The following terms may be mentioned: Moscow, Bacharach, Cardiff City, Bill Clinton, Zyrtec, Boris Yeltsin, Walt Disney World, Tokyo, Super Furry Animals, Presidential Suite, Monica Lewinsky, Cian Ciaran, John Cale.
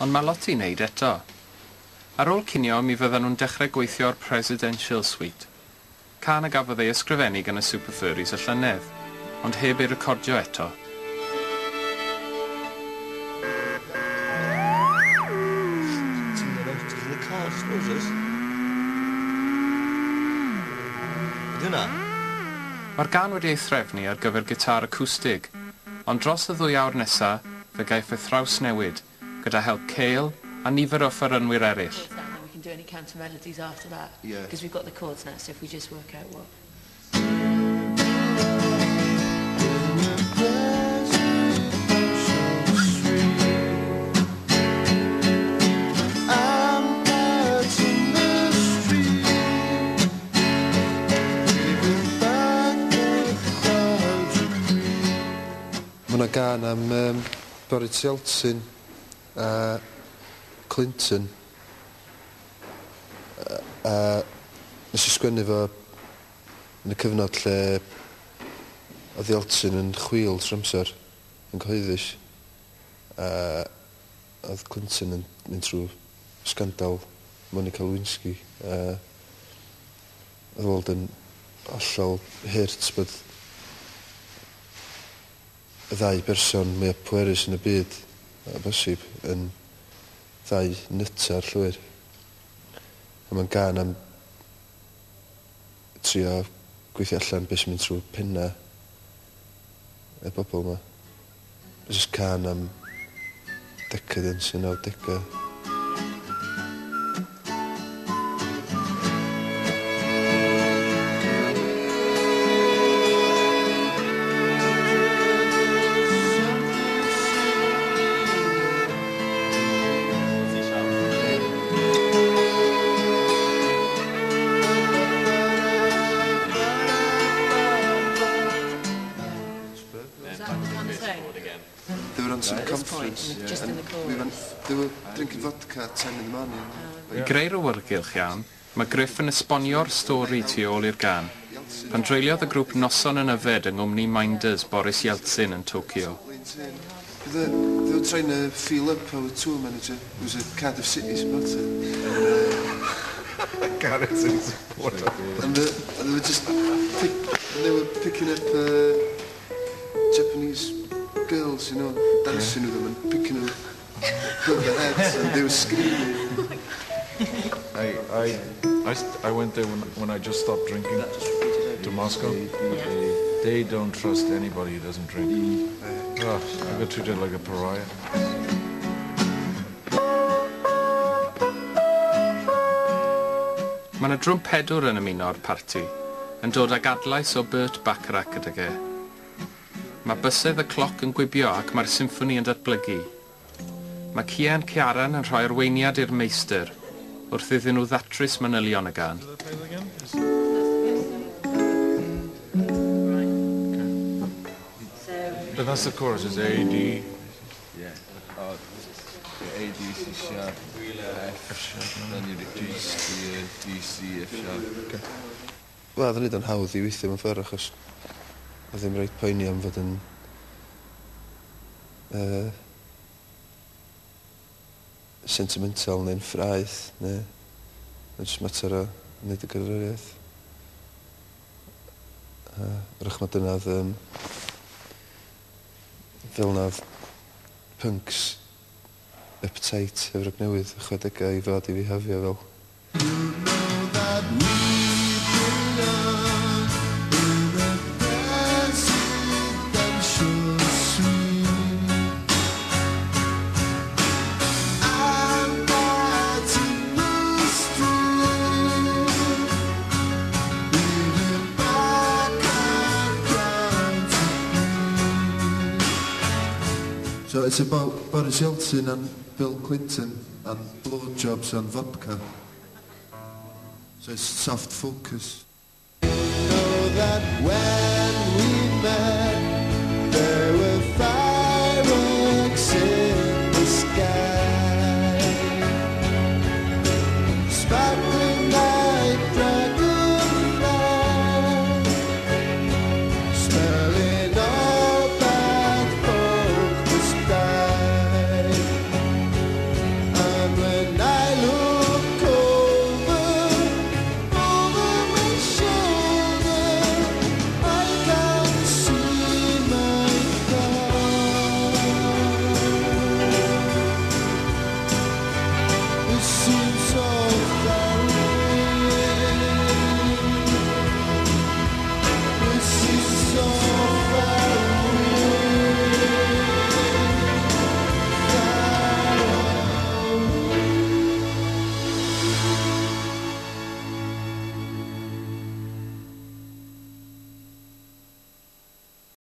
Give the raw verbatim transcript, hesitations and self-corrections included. ond mae lot I wneud eto. Ar ôl cinio, mi fyddan nhw'n dechrau gweithio'r Presidential Suite. Can y gafodd ei ysgrifennu gan y Super Furries y llynedd, ond heb ei recordio eto. Mae'r gan wedi ei threfnu ar gyfer gitar acwstig, ond dros y ddwy awr nesaf, fe gaiff ei thraws newid, gyda help Cale a nifer o fferynwyr eraill. Mae yna gan am um, Boris Yeltsin a Clinton. Nes i sgwennu fo yn y cyfnod lle oedd Yeltsin yn chwil trwy amser, yn gyhoeddus. Oedd Clinton yn mynd trwy scandal Monica Lewinsky. Oedd weld yn hollol hurt bod y ddau person mwyaf pwerus yn y byd, a bosib, yn ddau nyta'r llwyr. A mae'n gan am trio gweithio allan beth sy'n mynd trwy penna y bobl yma. Mae'n gan am decadence yn nawdegau. They were on some conference. They were drinking vodka at ten in the morning. I greu'r awyrgylch iawn, mae Griff yn esbonio'r stori tu ôl i'r gan, pan dreuliodd y grŵp noson yn yfed yng Ngwmni Minders Boris Yeltsin yn Tokyo. They were trying to feel up our tour manager, who was a Cardiff City supporter. Cardiff City supporter. And they were just picking up Japanese girls, you know, dancing with them and picking them up their heads, and they were screaming. I, I, I, I went there when, when I just stopped drinking to Moscow. They, they don't trust anybody who doesn't drink. Oh, I got treated like a pariah. Mae yna drwm pedwr yn ymuno o'r parti, yn dod ag adlais o Bert Bacharach gydag e. Mae bysedd y cloc yn gwibio ac mae'r symffoni yn datblygu. Mae Cian Ciaran yn rhoi arweiniad i'r meistr wrth iddyn nhw ddatrys manylion y gan. But that's the chorus, it's A, D. Yeah. Oh, A, D, C sharp, F sharp, then you'd G, D, C, F sharp. Wel, oedd yn nid yn hawdd I weithio mewn ffordd achos a ddim rhaid poeni am fod yn sentimental neu'n ffraith, neu yn jyst mater o wneud y gyrraedd. Yr ychmad yna oedd fel na oedd punks uptight efo'r newydd y chwedegau I fod I fi hafio fel. So it's about Boris Yeltsin and Bill Clinton and blowjobs and vodka. So it's soft focus. You know that when we met